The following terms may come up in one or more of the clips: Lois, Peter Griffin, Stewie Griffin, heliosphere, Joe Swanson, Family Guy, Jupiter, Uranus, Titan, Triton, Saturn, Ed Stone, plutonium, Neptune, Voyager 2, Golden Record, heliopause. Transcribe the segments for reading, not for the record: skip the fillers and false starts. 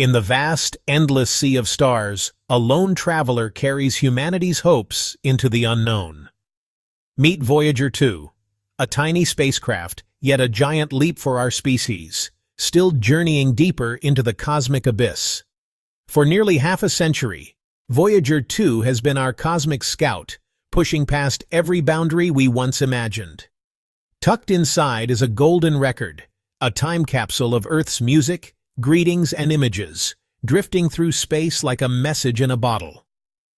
In the vast, endless sea of stars, a lone traveler carries humanity's hopes into the unknown. Meet Voyager 2, a tiny spacecraft, yet a giant leap for our species, still journeying deeper into the cosmic abyss. For nearly half a century, Voyager 2 has been our cosmic scout, pushing past every boundary we once imagined. Tucked inside is a golden record, a time capsule of Earth's music, greetings and images, drifting through space like a message in a bottle.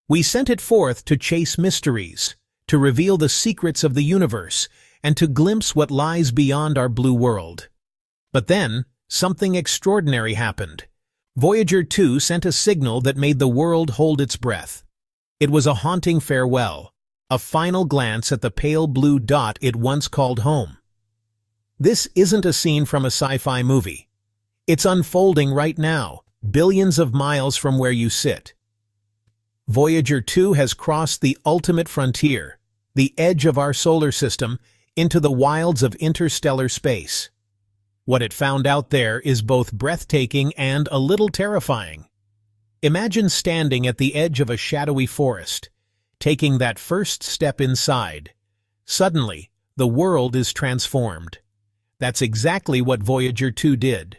We sent it forth to chase mysteries, to reveal the secrets of the universe, and to glimpse what lies beyond our blue world. But then, something extraordinary happened. Voyager 2 sent a signal that made the world hold its breath. It was a haunting farewell, a final glance at the pale blue dot it once called home. This isn't a scene from a sci-fi movie. It's unfolding right now, billions of miles from where you sit. Voyager 2 has crossed the ultimate frontier, the edge of our solar system, into the wilds of interstellar space. What it found out there is both breathtaking and a little terrifying. Imagine standing at the edge of a shadowy forest, taking that first step inside. Suddenly, the world is transformed. That's exactly what Voyager 2 did.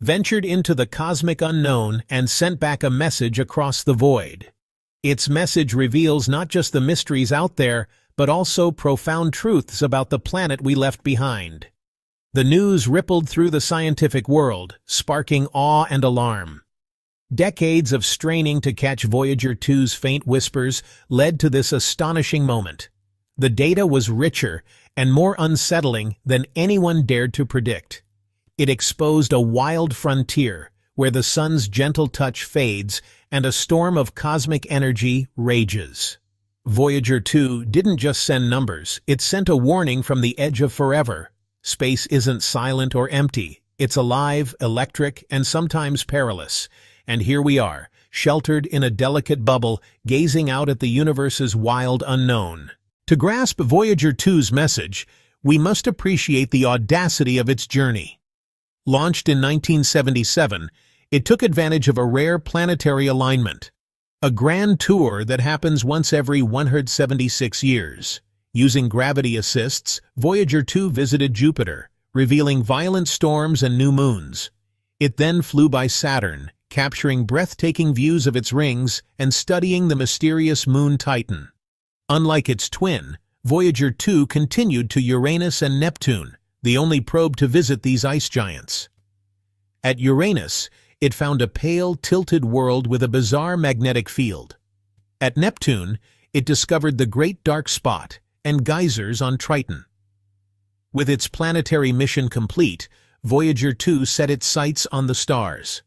Ventured into the cosmic unknown and sent back a message across the void. Its message reveals not just the mysteries out there, but also profound truths about the planet we left behind. The news rippled through the scientific world, sparking awe and alarm. Decades of straining to catch Voyager 2's faint whispers led to this astonishing moment. The data was richer and more unsettling than anyone dared to predict. It exposed a wild frontier where the sun's gentle touch fades and a storm of cosmic energy rages. Voyager 2 didn't just send numbers, it sent a warning from the edge of forever. Space isn't silent or empty. It's alive, electric, and sometimes perilous. And here we are, sheltered in a delicate bubble, gazing out at the universe's wild unknown. To grasp Voyager 2's message, we must appreciate the audacity of its journey. Launched in 1977, it took advantage of a rare planetary alignment, a grand tour that happens once every 176 years. Using gravity assists, Voyager 2 visited Jupiter, revealing violent storms and new moons. It then flew by Saturn, capturing breathtaking views of its rings and studying the mysterious moon Titan. Unlike its twin, Voyager 2 continued to Uranus and Neptune, the only probe to visit these ice giants. At Uranus, it found a pale, tilted world with a bizarre magnetic field. At Neptune, it discovered the Great Dark Spot and geysers on Triton. With its planetary mission complete, Voyager 2 set its sights on the stars.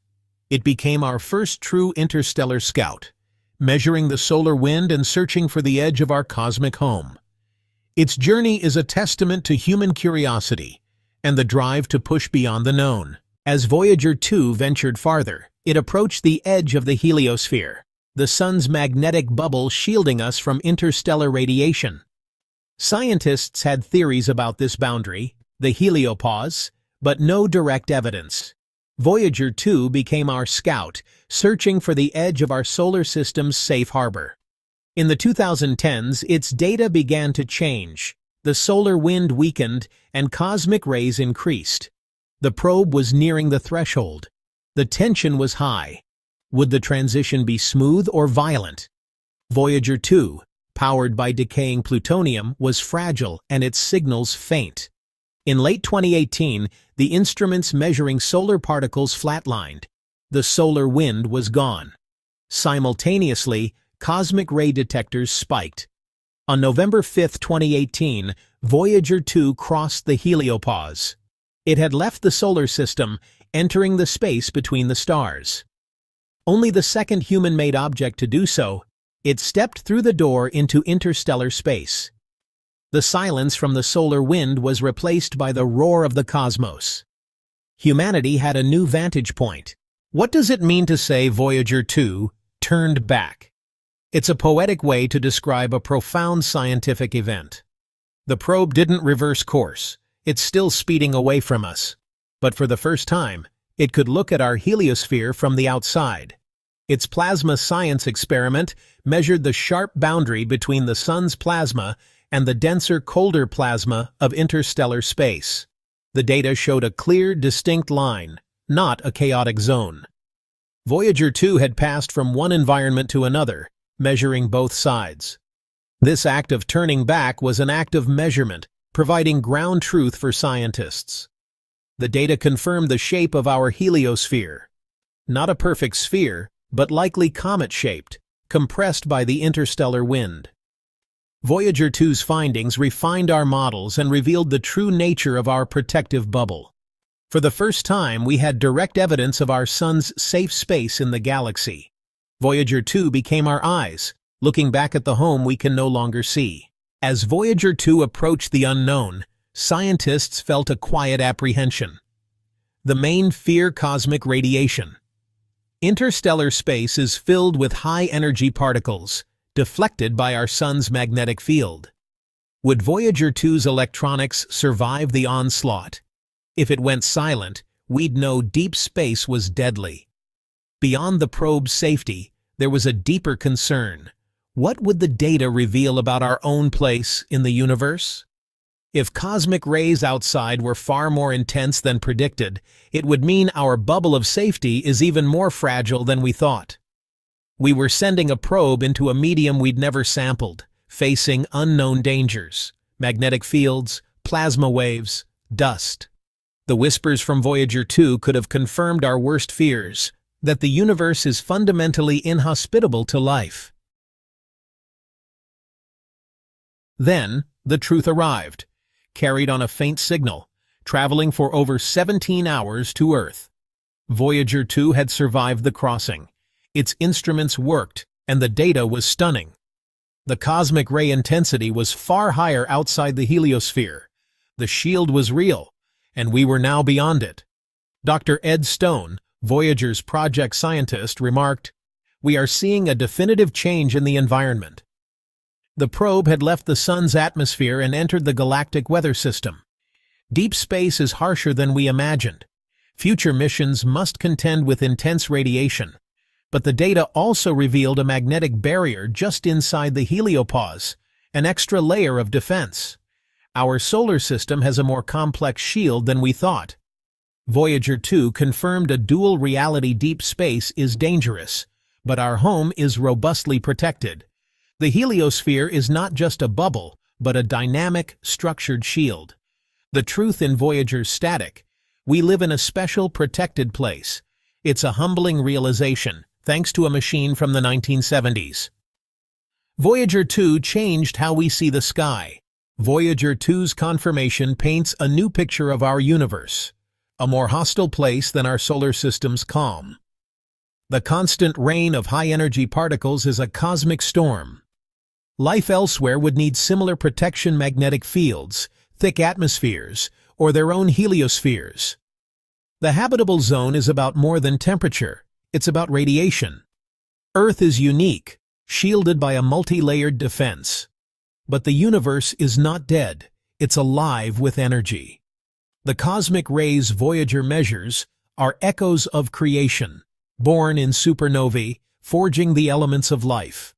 It became our first true interstellar scout, measuring the solar wind and searching for the edge of our cosmic home. Its journey is a testament to human curiosity and the drive to push beyond the known. As Voyager 2 ventured farther, it approached the edge of the heliosphere, the sun's magnetic bubble shielding us from interstellar radiation. Scientists had theories about this boundary, the heliopause, but no direct evidence. Voyager 2 became our scout, searching for the edge of our solar system's safe harbor. In the 2010s, its data began to change. The solar wind weakened and cosmic rays increased. The probe was nearing the threshold. The tension was high. Would the transition be smooth or violent? Voyager 2, powered by decaying plutonium, was fragile and its signals faint. In late 2018, the instruments measuring solar particles flatlined. The solar wind was gone. Simultaneously, cosmic ray detectors spiked. On November 5, 2018, Voyager 2 crossed the heliopause. It had left the solar system, entering the space between the stars. Only the second human-made object to do so, it stepped through the door into interstellar space. The silence from the solar wind was replaced by the roar of the cosmos. Humanity had a new vantage point. What does it mean to say Voyager 2 turned back? It's a poetic way to describe a profound scientific event. The probe didn't reverse course. It's still speeding away from us. But for the first time, it could look at our heliosphere from the outside. Its plasma science experiment measured the sharp boundary between the Sun's plasma and the denser, colder plasma of interstellar space. The data showed a clear, distinct line, not a chaotic zone. Voyager 2 had passed from one environment to another, measuring both sides. This act of turning back was an act of measurement, providing ground truth for scientists. The data confirmed the shape of our heliosphere. Not a perfect sphere, but likely comet-shaped, compressed by the interstellar wind. Voyager 2's findings refined our models and revealed the true nature of our protective bubble. For the first time, we had direct evidence of our Sun's safe space in the galaxy. Voyager 2 became our eyes, looking back at the home we can no longer see. As Voyager 2 approached the unknown, scientists felt a quiet apprehension. The main fear: cosmic radiation. Interstellar space is filled with high-energy particles, deflected by our Sun's magnetic field. Would Voyager 2's electronics survive the onslaught? If it went silent, we'd know deep space was deadly. Beyond the probe's safety, there was a deeper concern. What would the data reveal about our own place in the universe? If cosmic rays outside were far more intense than predicted, it would mean our bubble of safety is even more fragile than we thought. We were sending a probe into a medium we'd never sampled, facing unknown dangers: magnetic fields, plasma waves, dust. The whispers from Voyager 2 could have confirmed our worst fears, that the universe is fundamentally inhospitable to life. Then, the truth arrived, carried on a faint signal, traveling for over 17 hours to Earth. Voyager 2 had survived the crossing. Its instruments worked, and the data was stunning. The cosmic ray intensity was far higher outside the heliosphere. The shield was real, and we were now beyond it. Dr. Ed Stone, Voyager's project scientist, remarked, "We are seeing a definitive change in the environment." The probe had left the Sun's atmosphere and entered the galactic weather system. Deep space is harsher than we imagined. Future missions must contend with intense radiation. But the data also revealed a magnetic barrier just inside the heliopause, an extra layer of defense. Our solar system has a more complex shield than we thought. Voyager 2 confirmed a dual reality: deep space is dangerous, but our home is robustly protected. The heliosphere is not just a bubble, but a dynamic, structured shield. The truth in Voyager's static: we live in a special, protected place. It's a humbling realization, thanks to a machine from the 1970s. Voyager 2 changed how we see the sky. Voyager 2's confirmation paints a new picture of our universe, a more hostile place than our solar system's calm. The constant rain of high-energy particles is a cosmic storm. Life elsewhere would need similar protection: magnetic fields, thick atmospheres, or their own heliospheres. The habitable zone is about more than temperature. It's about radiation. Earth is unique, shielded by a multi-layered defense. But the universe is not dead. It's alive with energy. The cosmic rays Voyager measures are echoes of creation, born in supernovae, forging the elements of life.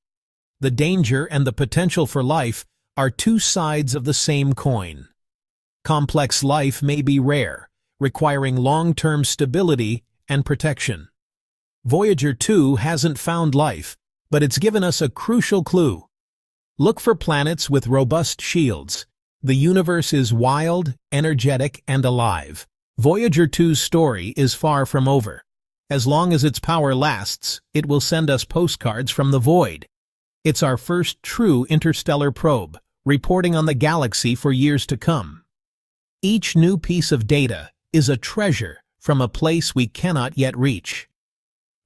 The danger and the potential for life are two sides of the same coin. Complex life may be rare, requiring long-term stability and protection. Voyager 2 hasn't found life, but it's given us a crucial clue. Look for planets with robust shields. The universe is wild, energetic, and alive. Voyager 2's story is far from over. As long as its power lasts, it will send us postcards from the void. It's our first true interstellar probe, reporting on the galaxy for years to come. Each new piece of data is a treasure from a place we cannot yet reach.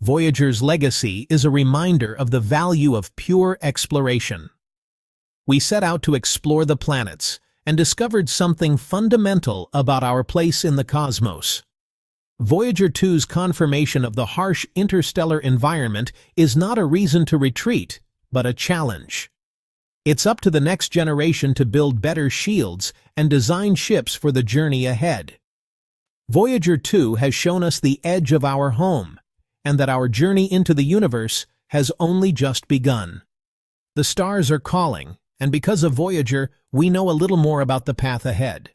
Voyager's legacy is a reminder of the value of pure exploration. We set out to explore the planets and discovered something fundamental about our place in the cosmos. Voyager 2's confirmation of the harsh interstellar environment is not a reason to retreat, but a challenge. It's up to the next generation to build better shields and design ships for the journey ahead. Voyager 2 has shown us the edge of our home, and that our journey into the universe has only just begun. The stars are calling, and because of Voyager, we know a little more about the path ahead.